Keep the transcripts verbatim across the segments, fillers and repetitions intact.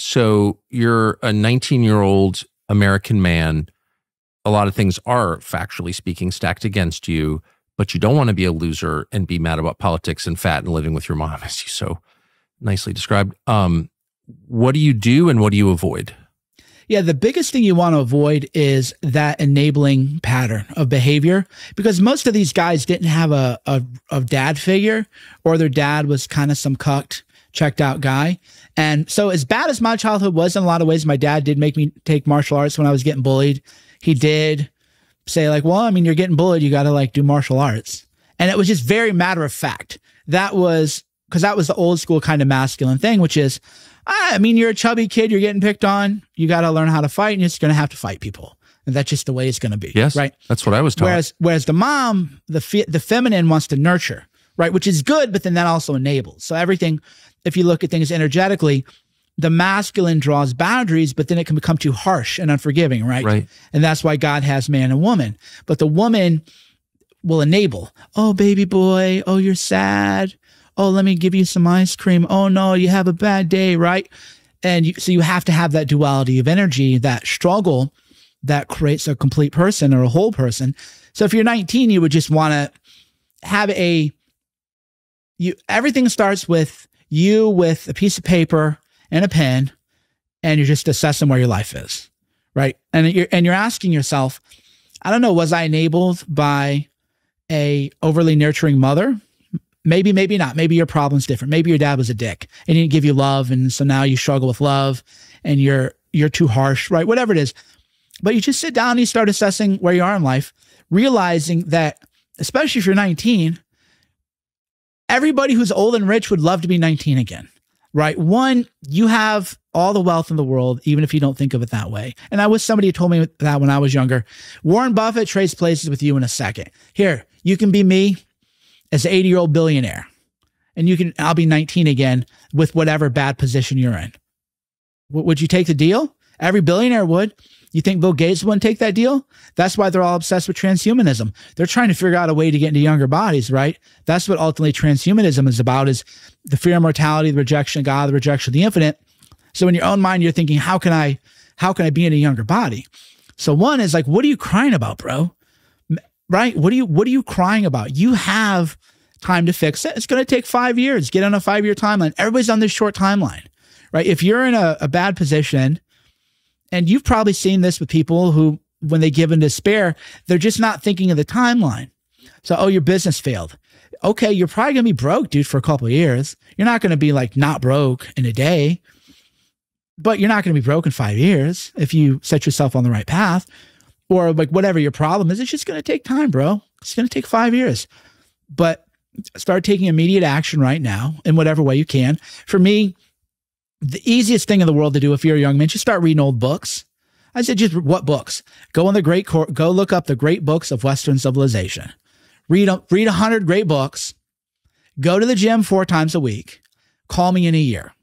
So you're a nineteen-year-old American man. A lot of things are, factually speaking, stacked against you, but you don't want to be a loser and be mad about politics and fat and living with your mom, as you so nicely described. Um, what do you do and what do you avoid? Yeah, the biggest thing you want to avoid is that enabling pattern of behavior, because most of these guys didn't have a, a, a dad figure, or their dad was kind of some cucked, checked out guy. And so as bad as my childhood was in a lot of ways, my dad did make me take martial arts when I was getting bullied. He did say like, well, I mean, you're getting bullied, you got to like do martial arts. And it was just very matter of fact. That was, because that was the old school kind of masculine thing, which is, I mean, you're a chubby kid, you're getting picked on, you got to learn how to fight, and you're just going to have to fight people. And that's just the way it's going to be. Yes, right? That's what I was taught. Whereas, whereas the mom, the fe the feminine wants to nurture, right? Which is good, but then that also enables. So everything, if you look at things energetically, the masculine draws boundaries, but then it can become too harsh and unforgiving, right? Right. And that's why God has man and woman. But the woman will enable. Oh, baby boy. Oh, you're sad. Oh, let me give you some ice cream. Oh, no, you have a bad day, right? And you, so you have to have that duality of energy, that struggle that creates a complete person or a whole person. So if you're nineteen, you would just want to have a, you, everything starts with you with a piece of paper and a pen, and you're just assessing where your life is, right? And you're, and you're asking yourself, I don't know, was I enabled by a overly nurturing mother? Maybe, maybe not. Maybe your problem's different. Maybe your dad was a dick and he didn't give you love. And so now you struggle with love and you're, you're too harsh, right? Whatever it is. But you just sit down and you start assessing where you are in life, realizing that, especially if you're nineteen, everybody who's old and rich would love to be nineteen again, right? One, you have all the wealth in the world, even if you don't think of it that way. And I wish somebody had told me that when I was younger. Warren Buffett trades places with you in a second. Here, you can be me as an eighty-year-old billionaire, and you can, I'll be nineteen again with whatever bad position you're in. W would you take the deal? Every billionaire would. You think Bill Gates wouldn't take that deal? That's why they're all obsessed with transhumanism. They're trying to figure out a way to get into younger bodies, right? That's what ultimately transhumanism is about, is the fear of mortality, the rejection of God, the rejection of the infinite. So in your own mind, you're thinking, how can I, how can I be in a younger body? So one is like, what are you crying about, bro? Right? What are you, what are you crying about? You have time to fix it. It's going to take five years. Get on a five-year timeline. Everybody's on this short timeline, right? If you're in a, a bad position, and you've probably seen this with people who, when they give in despair, they're just not thinking of the timeline. So, oh, your business failed. Okay, you're probably going to be broke, dude, for a couple of years. You're not going to be like not broke in a day, but you're not going to be broke in five years if you set yourself on the right path. Or like whatever your problem is, it's just going to take time, bro. It's going to take five years. But start taking immediate action right now in whatever way you can. For me, the easiest thing in the world to do if you're a young man, just start reading old books. I said, just what books? Go on the great court, go look up the great books of Western civilization. Read read a hundred great books. Go to the gym four times a week. Call me in a year.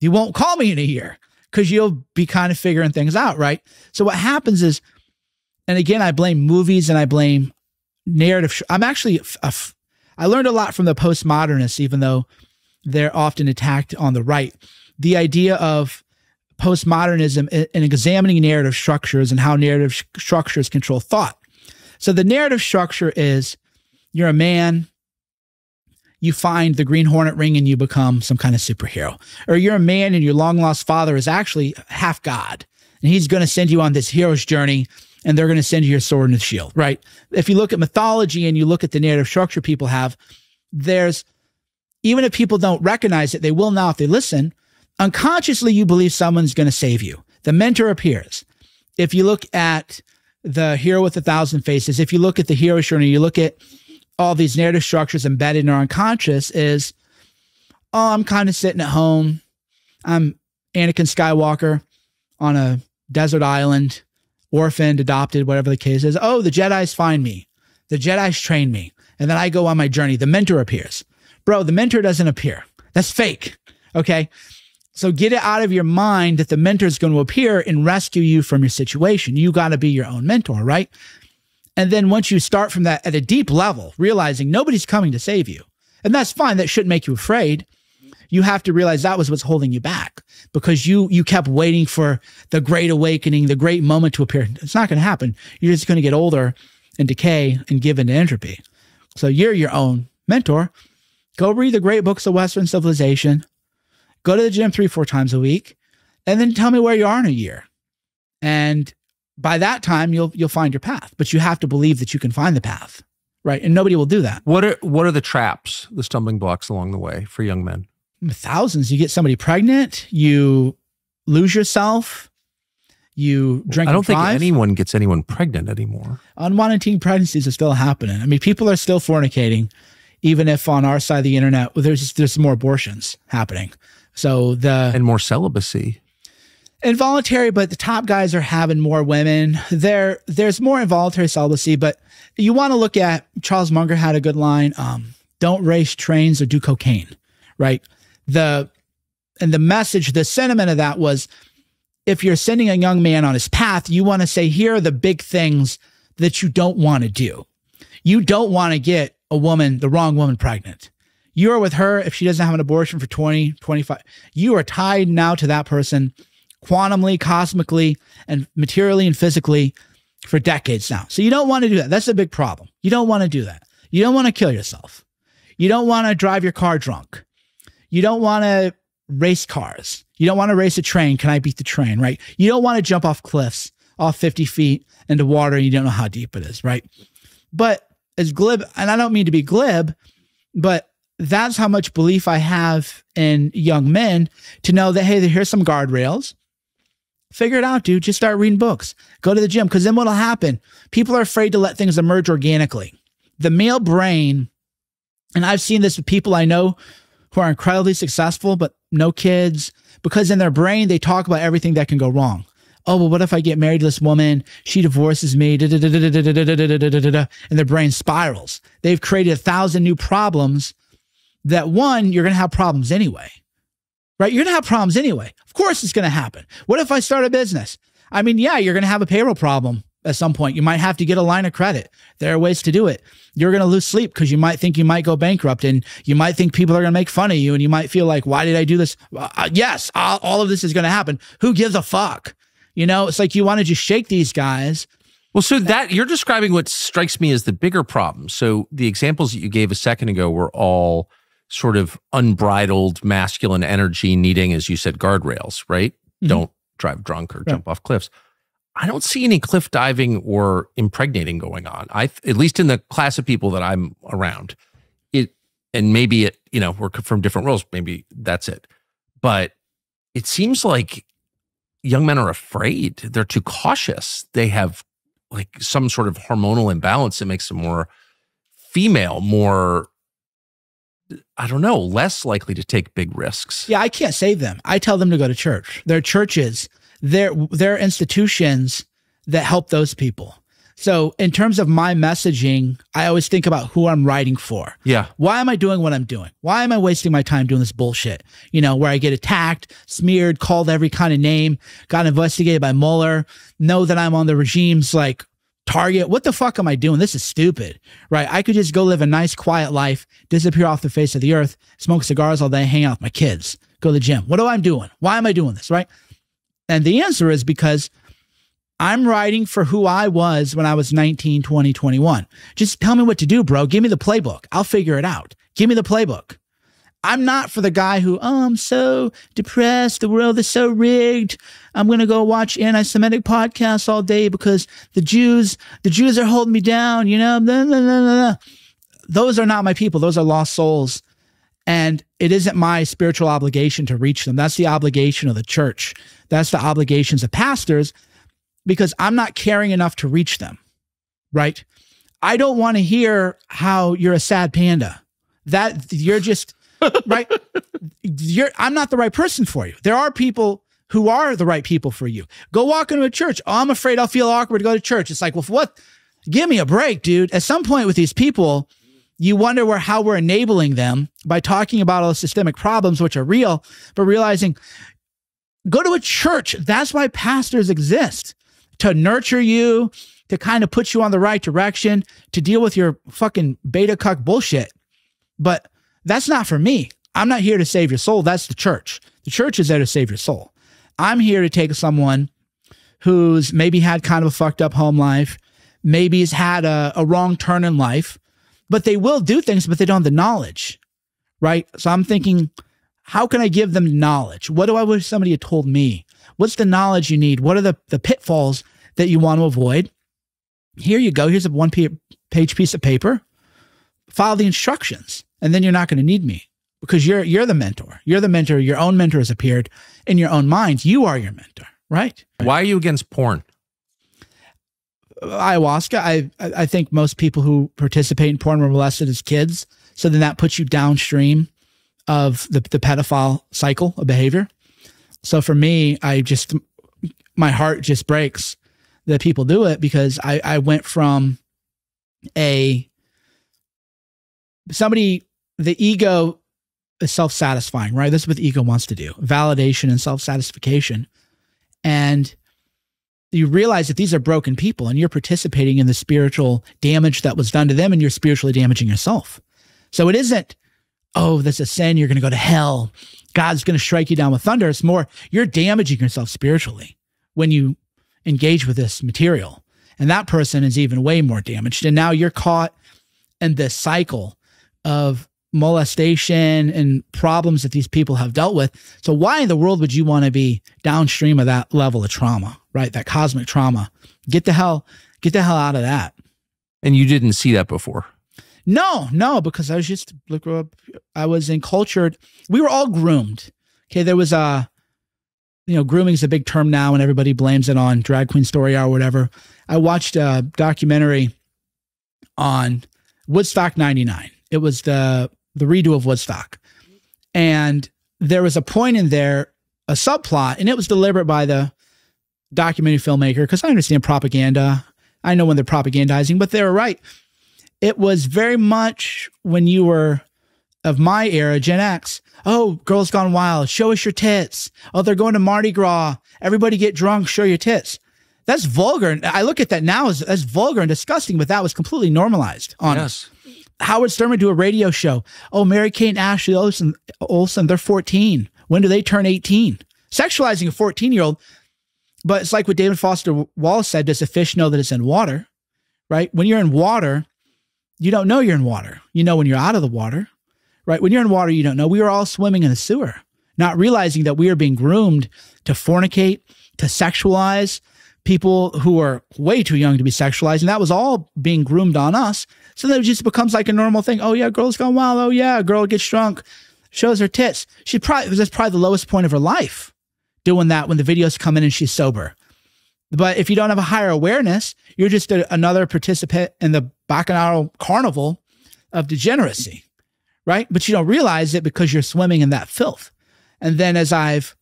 You won't call me in a year because you'll be kind of figuring things out, right? So what happens is, and again, I blame movies and I blame narrative. I'm actually, a, I learned a lot from the postmodernists, even though they're often attacked on the right. The idea of postmodernism and examining narrative structures and how narrative structures control thought. So the narrative structure is you're a man, you find the Green Hornet ring and you become some kind of superhero. Or you're a man and your long lost father is actually half God. And he's going to send you on this hero's journey, and they're going to send you your sword and shield, right? If you look at mythology and you look at the narrative structure people have, there's, even if people don't recognize it, they will now if they listen, unconsciously you believe someone's going to save you. The mentor appears. If you look at the hero with a thousand faces, if you look at the hero's journey, you look at all these narrative structures embedded in our unconscious is, oh, I'm kind of sitting at home. I'm Anakin Skywalker on a desert island, orphaned, adopted, whatever the case is. Oh, the Jedi's find me. The Jedi's train me. And then I go on my journey. The mentor appears. Bro, the mentor doesn't appear. That's fake. Okay. So get it out of your mind that the mentor is going to appear and rescue you from your situation. You got to be your own mentor, right? And then once you start from that at a deep level, realizing nobody's coming to save you, and that's fine. That shouldn't make you afraid. you have to realize that was what's holding you back, because you you kept waiting for the great awakening, the great moment to appear. It's not going to happen. You're just going to get older and decay and give into entropy. So you're your own mentor. Go read the great books of Western civilization. Go to the gym three, four times a week, and then tell me where you are in a year. And by that time, you'll you'll find your path. But you have to believe that you can find the path, right? And nobody will do that. What are what are the traps, the stumbling blocks along the way for young men? Thousands. You get somebody pregnant. You lose yourself. You drink. I don't think anyone gets anyone pregnant anymore. Unwanted teen pregnancies are still happening. I mean, people are still fornicating, even if on our side of the internet, well, there's there's more abortions happening. So the and more celibacy. Involuntary, but the top guys are having more women. There, there's more involuntary celibacy, but you want to look at, Charles Munger had a good line, um, don't race trains or do cocaine, right? The, and the message, the sentiment of that was, if you're sending a young man on his path, you want to say, here are the big things that you don't want to do. You don't want to get a woman, the wrong woman, pregnant. You are with her if she doesn't have an abortion for twenty, twenty-five. You are tied now to that person quantumly, cosmically, and materially and physically for decades now. So you don't want to do that. That's a big problem. You don't want to do that. You don't want to kill yourself. You don't want to drive your car drunk. You don't want to race cars. You don't want to race a train. Can I beat the train, right? You don't want to jump off cliffs, off fifty feet into water, and you don't know how deep it is, right? But as glib, and I don't mean to be glib, but that's how much belief I have in young men to know that, hey, here's some guardrails. Figure it out, dude. Just start reading books. Go to the gym, because then what'll happen? People are afraid to let things emerge organically. The male brain, and I've seen this with people I know who are incredibly successful, but no kids, because in their brain, they talk about everything that can go wrong. Oh, well, what if I get married to this woman? She divorces me. Da, da, da, da, da, da, da, da, da, da, and their brain spirals. They've created a thousand new problems that, one, you're going to have problems anyway. Right? You're going to have problems anyway. Of course it's going to happen. What if I start a business? I mean, yeah, you're going to have a payroll problem at some point. You might have to get a line of credit. There are ways to do it. You're going to lose sleep because you might think you might go bankrupt, and you might think people are going to make fun of you, and you might feel like, why did I do this? Uh, yes, I'll, all of this is going to happen. Who gives a fuck? You know, it's like you want to just shake these guys. Well, so that you're describing what strikes me as the bigger problem. So the examples that you gave a second ago were all sort of unbridled masculine energy needing, as you said, guardrails, right? Mm-hmm. Don't drive drunk or right. jump off cliffs. I don't see any cliff diving or impregnating going on. I, at least in the class of people that I'm around, it, and maybe it, you know, we're from different worlds. Maybe that's it. But it seems like young men are afraid. They're too cautious. They have like some sort of hormonal imbalance that makes them more female, more, I don't know, less likely to take big risks. Yeah, I can't save them. I tell them to go to church. There are churches, there, there are institutions that help those people. So in terms of my messaging, I always think about who I'm writing for. Yeah. Why am I doing what I'm doing? Why am I wasting my time doing this bullshit? You know, where I get attacked, smeared, called every kind of name, got investigated by Mueller, know that I'm on the regime's like target. What the fuck am I doing? This is stupid, right? I could just go live a nice, quiet life, disappear off the face of the earth, smoke cigars all day, hang out with my kids, go to the gym. What am I doing? Why am I doing this, right? And the answer is because I'm writing for who I was when I was nineteen, twenty, twenty-one. Just tell me what to do, bro. Give me the playbook. I'll figure it out. Give me the playbook. I'm not for the guy who, oh, I'm so depressed. The world is so rigged. I'm going to go watch anti-Semitic podcasts all day because the Jews, the Jews are holding me down, you know, blah, blah, blah, blah. Those are not my people. Those are lost souls. And it isn't my spiritual obligation to reach them. That's the obligation of the church. That's the obligations of pastors, because I'm not caring enough to reach them, right? I don't want to hear how you're a sad panda. That you're just... right? You're, I'm not the right person for you. There are people who are the right people for you. Go walk into a church. Oh, I'm afraid I'll feel awkward to go to church. It's like, well, what? Give me a break, dude. At some point with these people, you wonder where, how we're enabling them by talking about all the systemic problems, which are real, but realizing, go to a church. That's why pastors exist, to nurture you, to kind of put you on the right direction, to deal with your fucking beta cuck bullshit. But that's not for me. I'm not here to save your soul. That's the church. The church is there to save your soul. I'm here to take someone who's maybe had kind of a fucked up home life, maybe has had a, a wrong turn in life, but they will do things, but they don't have the knowledge, right? So I'm thinking, how can I give them knowledge? What do I wish somebody had told me? What's the knowledge you need? What are the, the pitfalls that you want to avoid? Here you go. Here's a one-page piece of paper. Follow the instructions, and then you're not going to need me because you're, you're the mentor. You're the mentor. Your own mentor has appeared in your own mind. You are your mentor, right? Why are you against porn? Ayahuasca. I, I think most people who participate in porn were molested as kids. So then that puts you downstream of the, the pedophile cycle of behavior. So for me, I just, my heart just breaks that people do it, because I, I went from a, somebody, the ego is self-satisfying, right? That's what the ego wants to do, validation and self-satisfaction. And you realize that these are broken people and you're participating in the spiritual damage that was done to them, and you're spiritually damaging yourself. So it isn't, oh, that's a sin, you're going to go to hell, God's going to strike you down with thunder. It's more, you're damaging yourself spiritually when you engage with this material. And that person is even way more damaged. And now you're caught in this cycle of molestation and problems that these people have dealt with. So why in the world would you want to be downstream of that level of trauma, right? That cosmic trauma. Get the hell, get the hell out of that. And you didn't see that before? No, no, because I was just, grew up, I was in cultured, we were all groomed. Okay. There was a, you know, grooming is a big term now and everybody blames it on Drag Queen Story Hour or whatever. I watched a documentary on Woodstock ninety-nine. It was the, the redo of Woodstock. And there was a point in there, a subplot, and it was deliberate by the documentary filmmaker, because I understand propaganda. I know when they're propagandizing, but they were right. It was very much when you were of my era, Gen X, oh, girls gone wild, show us your tits. Oh, they're going to Mardi Gras. Everybody get drunk, show your tits. That's vulgar. I look at that now as, as vulgar and disgusting, but that was completely normalized on us. Yes. Howard Stern would do a radio show. Oh, Mary-Kate and Ashley Olsen, Olsen, they're fourteen. When do they turn eighteen? Sexualizing a fourteen-year-old. But it's like what David Foster Wallace said, does a fish know that it's in water, right? When you're in water, you don't know you're in water. You know when you're out of the water, right? When you're in water, you don't know. We were all swimming in a sewer, not realizing that we are being groomed to fornicate, to sexualize people who are way too young to be sexualized. And that was all being groomed on us. So that it just becomes like a normal thing. Oh yeah, girl's gone wild. Oh yeah, a girl gets drunk, shows her tits. She probably, that's probably the lowest point of her life, doing that when the videos come in and she's sober. But if you don't have a higher awareness, you're just a, another participant in the bacchanal carnival of degeneracy, right? But you don't realize it because you're swimming in that filth. And then as I've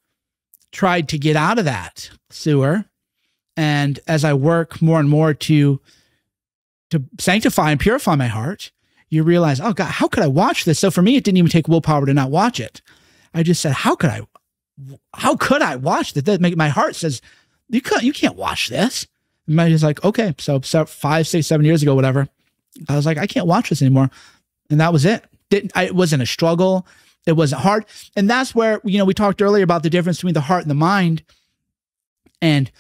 tried to get out of that sewer, and as I work more and more to, to sanctify and purify my heart, you realize, oh God, how could I watch this? So for me, it didn't even take willpower to not watch it. I just said, how could I, how could I watch that? That make, my heart says, you can't, you can't watch this. And I was like, okay. So, so five, six, seven years ago, whatever, I was like, I can't watch this anymore. And that was it. Didn't, I, it wasn't a struggle. It wasn't hard. And that's where, you know, we talked earlier about the difference between the heart and the mind, and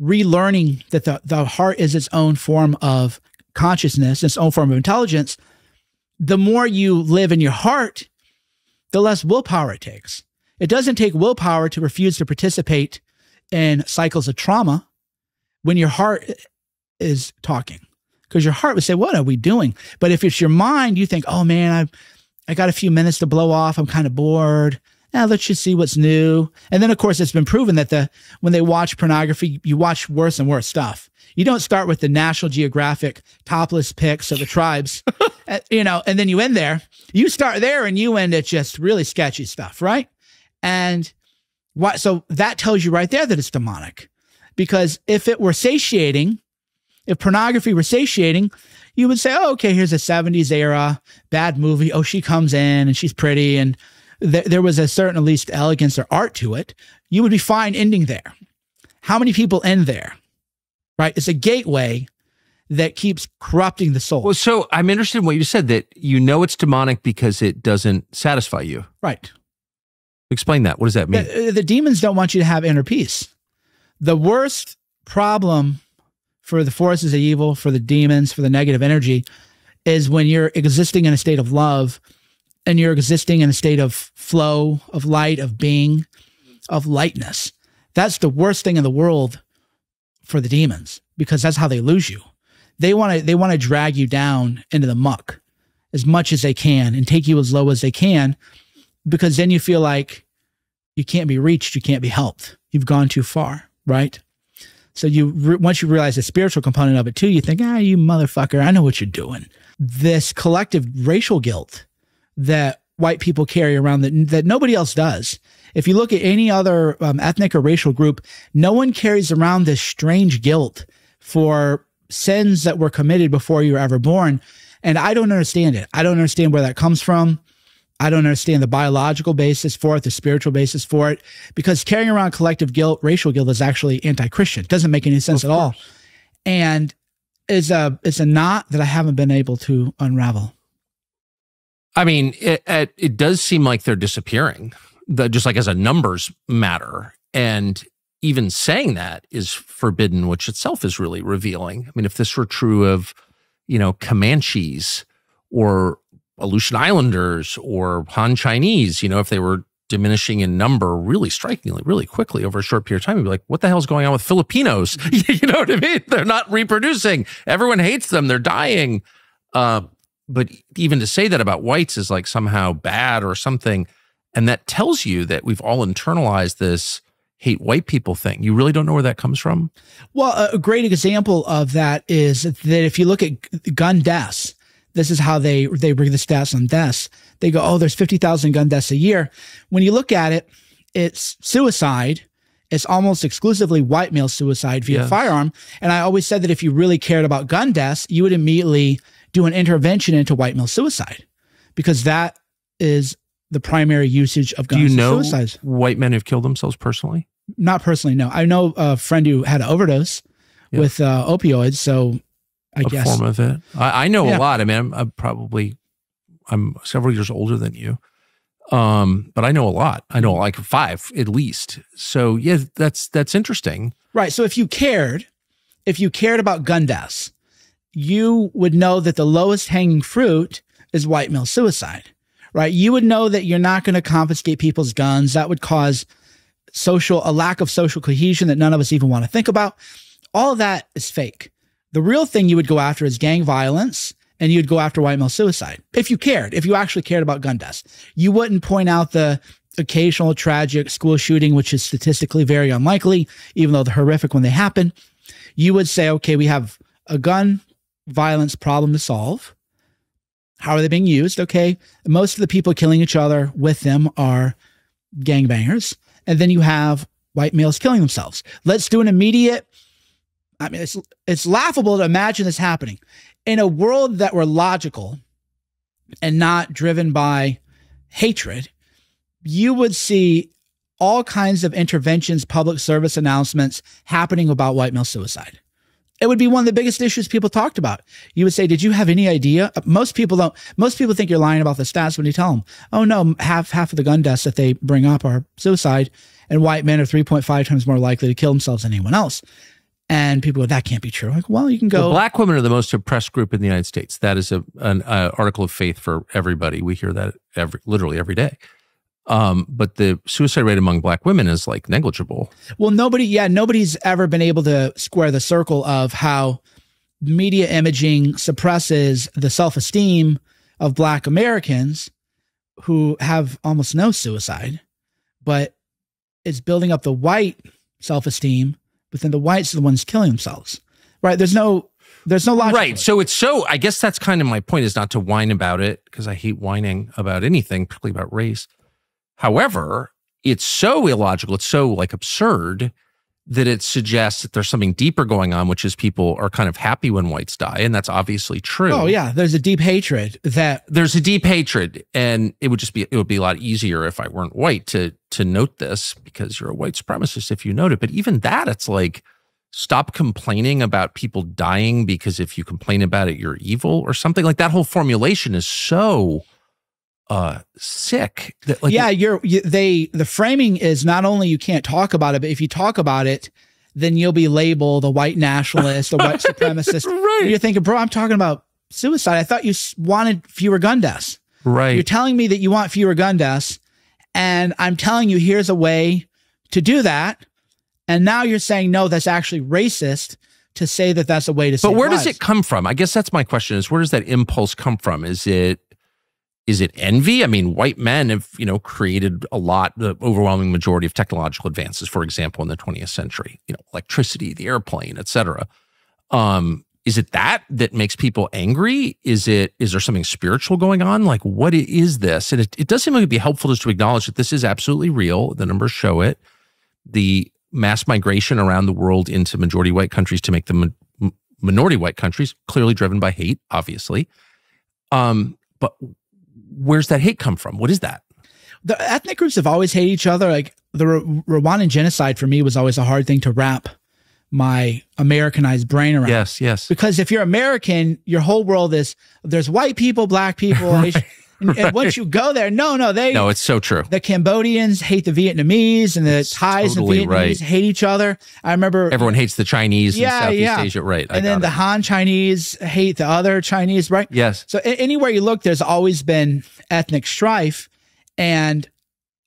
relearning that the, the heart is its own form of consciousness, its own form of intelligence. The more you live in your heart, the less willpower it takes. It doesn't take willpower to refuse to participate in cycles of trauma when your heart is talking, because your heart would say, what are we doing? But if it's your mind, you think, oh man, I, I got a few minutes to blow off. I'm kind of bored. Now let's just see what's new. And then of course it's been proven that the, when they watch pornography, you watch worse and worse stuff. You don't start with the National Geographic topless pics of the tribes, you know, and then you end there, you start there and you end at just really sketchy stuff. Right. And why, so that tells you right there that it's demonic, because if it were satiating, if pornography were satiating, you would say, oh, okay, here's a seventies era bad movie. Oh, she comes in and she's pretty. And th there was a certain, at least, elegance or art to it. You would be fine ending there. How many people end there, right? It's a gateway that keeps corrupting the soul. Well, so I'm interested in what you said, that you know it's demonic because it doesn't satisfy you. Right. Explain that. What does that mean? The, the demons don't want you to have inner peace. The worst problem for the forces of evil, for the demons, for the negative energy, is when you're existing in a state of love and you're existing in a state of flow, of light, of being, of lightness. That's the worst thing in the world for the demons, because that's how they lose you. They want to they want to drag you down into the muck as much as they can and take you as low as they can, because then you feel like you can't be reached, you can't be helped. You've gone too far, right? So you once you realize the spiritual component of it too, you think, ah, you motherfucker, I know what you're doing. This collective racial guilt that white people carry around that, that nobody else does. If you look at any other um, ethnic or racial group, no one carries around this strange guilt for sins that were committed before you were ever born. And I don't understand it. I don't understand where that comes from. I don't understand the biological basis for it, the spiritual basis for it, because carrying around collective guilt, racial guilt, is actually anti-Christian. It doesn't make any sense at all. And it's a, it's a knot that I haven't been able to unravel. I mean, it, it does seem like they're disappearing, the, just like as a numbers matter. And even saying that is forbidden, which itself is really revealing. I mean, if this were true of, you know, Comanches or Aleutian Islanders or Han Chinese, you know, if they were diminishing in number really strikingly, really quickly over a short period of time, you'd be like, what the hell's going on with Filipinos? You know what I mean? They're not reproducing. Everyone hates them. They're dying. Uh, but even to say that about whites is like somehow bad or something. And that tells you that we've all internalized this hate white people thing. You really don't know where that comes from? Well, a great example of that is that if you look at gun deaths, this is how they, they bring the stats on deaths. They go, oh, there's fifty thousand gun deaths a year. When you look at it, it's suicide. It's almost exclusively white male suicide via yes. firearm. And I always said that if you really cared about gun deaths, you would immediately do an intervention into white male suicide, because that is the primary usage of guns. Do you know suicides. white men who've killed themselves personally? Not personally, no. I know a friend who had an overdose yeah. with uh, opioids, so... I a guess. form of it. I, I know yeah. a lot. I mean, I'm, I'm probably, I'm several years older than you, um, but I know a lot. I know like five at least. So yeah, that's, that's interesting. Right. So if you cared, if you cared about gun deaths, you would know that the lowest hanging fruit is white male suicide, right? You would know that you're not going to confiscate people's guns. That would cause social, a lack of social cohesion that none of us even want to think about. All of that is fake. The real thing you would go after is gang violence, and you'd go after white male suicide. If you cared, if you actually cared about gun deaths, you wouldn't point out the occasional tragic school shooting, which is statistically very unlikely, even though they're horrific when they happen. You would say, okay, we have a gun violence problem to solve. How are they being used? Okay, most of the people killing each other with them are gangbangers. And then you have white males killing themselves. Let's do an immediate... I mean, it's it's laughable to imagine this happening in a world that were logical and not driven by hatred. You would see all kinds of interventions, public service announcements happening about white male suicide. It would be one of the biggest issues people talked about. You would say, did you have any idea? Most people don't. Most people think you're lying about the stats when you tell them, oh, no, half, half of the gun deaths that they bring up are suicide, and white men are three point five times more likely to kill themselves than anyone else. And people go, that can't be true. Like, well, you can go. The black women are the most oppressed group in the United States. That is a, an uh, article of faith for everybody. We hear that every, literally every day. Um, but the suicide rate among black women is like negligible. Well, nobody, yeah, nobody's ever been able to square the circle of how media imaging suppresses the self-esteem of black Americans who have almost no suicide, but it's building up the white self-esteem. But then the whites are the ones killing themselves, right? There's no, there's no logic. Right. So it's so, I guess that's kind of my point, is not to whine about it, because I hate whining about anything, particularly about race. However, it's so illogical, it's so like absurd, that it suggests that there's something deeper going on, which is people are kind of happy when whites die. And that's obviously true. Oh yeah. There's a deep hatred that there's a deep hatred. And it would just be, it would be a lot easier if I weren't white to, to note this, because you're a white supremacist if you note it. But even that, it's like Stop complaining about people dying because if you complain about it, you're evil or something like that. Whole formulation is so uh, sick. That, like, yeah, you're you, they. The framing is not only you can't talk about it, but if you talk about it, then you'll be labeled a white nationalist, a white supremacist. Right. You're thinking, bro, I'm talking about suicide. I thought you wanted fewer gun deaths. Right. You're telling me that you want fewer gun deaths, and I'm telling you here's a way to do that. And now you're saying, no, that's actually racist to say that that's a way to say. But where does it come from? I guess that's my question is, where does that impulse come from? Is it, is it envy? I mean, white men have, you know, created a lot, the overwhelming majority of technological advances, for example, in the twentieth century, you know, electricity, the airplane, et cetera. Um, is it that that makes people angry? Is it, is there something spiritual going on? Like, what is this? And it, it does seem like it'd be helpful just to acknowledge that this is absolutely real. The numbers show it. The mass migration around the world into majority white countries to make them minority white countries, clearly driven by hate, obviously. Um, but where's that hate come from? What is that? The ethnic groups have always hated each other. Like the Ru Rwandan genocide for me was always a hard thing to wrap my Americanized brain around. Yes, yes. Because if you're American, your whole world is, there's white people, black people, right. And, right. and once you go there, no, no, they no, it's so true. The Cambodians hate the Vietnamese, and the it's Thais totally and Vietnamese right. hate each other. I remember everyone hates the Chinese yeah, in Southeast yeah. Asia, right? I and then the it. Han Chinese hate the other Chinese, right? Yes. So anywhere you look, there's always been ethnic strife, and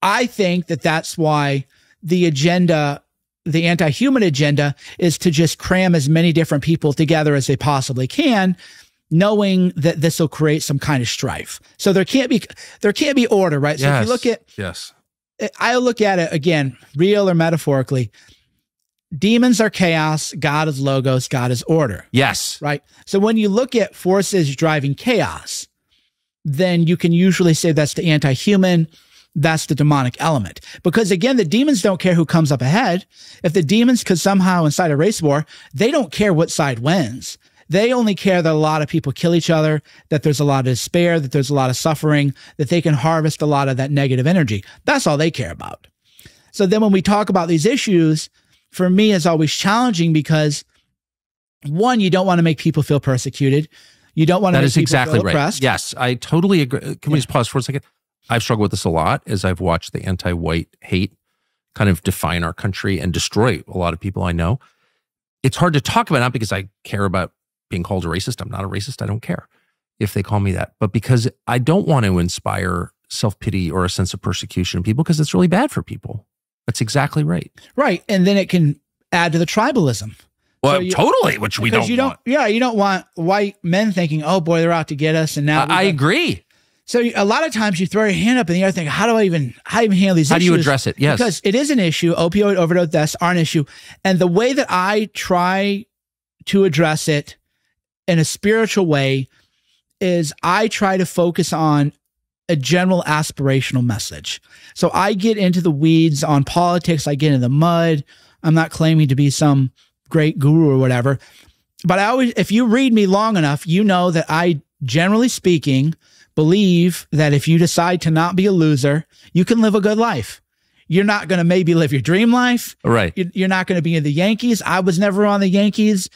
I think that that's why the agenda, the anti-human agenda, is to just cram as many different people together as they possibly can, knowing that this will create some kind of strife. So there can't be, there can't be order, right? So yes, if you look at, yes, I look at it again, real or metaphorically, demons are chaos. God is logos. God is order. Yes. Right. So when you look at forces driving chaos, then you can usually say that's the anti-human, that's the demonic element. Because again, the demons don't care who comes up ahead. If the demons could somehow incite a race war, they don't care what side wins. They only care that a lot of people kill each other, that there's a lot of despair, that there's a lot of suffering, that they can harvest a lot of that negative energy. That's all they care about. So then when we talk about these issues, for me, it's always challenging because, one, you don't want to make people feel persecuted. You don't want to make people feel oppressed. That is exactly right. Yes, I totally agree. Can yeah. we just pause for a second? I've struggled with this a lot as I've watched the anti-white hate kind of define our country and destroy a lot of people I know. It's hard to talk about, not because I care about being called a racist. I'm not a racist. I don't care if they call me that. But because I don't want to inspire self-pity or a sense of persecution in people, because it's really bad for people. That's exactly right. Right. And then it can add to the tribalism. Well, so you, totally, which we don't, you don't want. Yeah, you don't want white men thinking, oh boy, they're out to get us. And now I, I agree. So a lot of times you throw your hand up in the air thinking, how do I even, how do I even handle these how issues? How do you address it? Yes. Because it is an issue. Opioid overdose deaths are an issue. And the way that I try to address it in a spiritual way is I try to focus on a general aspirational message. So I get into the weeds on politics. I get in the mud. I'm not claiming to be some great guru or whatever, but I always, if you read me long enough, you know that I, generally speaking, believe that if you decide to not be a loser, you can live a good life. You're not going to maybe live your dream life. Right. You're not going to be in the Yankees. I was never on the Yankees.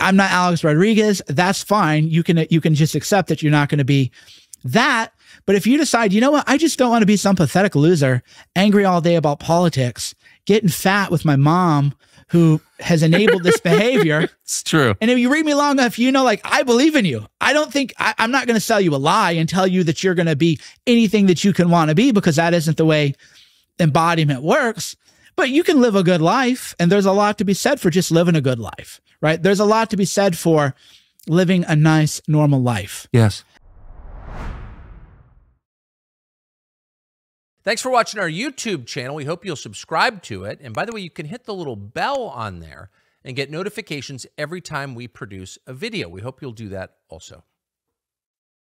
I'm not Alex Rodriguez. That's fine. You can, you can just accept that you're not going to be that. But if you decide, you know what, I just don't want to be some pathetic loser, angry all day about politics, getting fat with my mom who has enabled this behavior. It's true. And if you read me long enough, you know, like, I believe in you. I don't think I, I'm not going to sell you a lie and tell you that you're going to be anything that you can want to be, because that isn't the way embodiment works. But you can live a good life, and there's a lot to be said for just living a good life, right? There's a lot to be said for living a nice, normal life. Yes. Thanks for watching our YouTube channel. We hope you'll subscribe to it. And by the way, you can hit the little bell on there and get notifications every time we produce a video. We hope you'll do that also.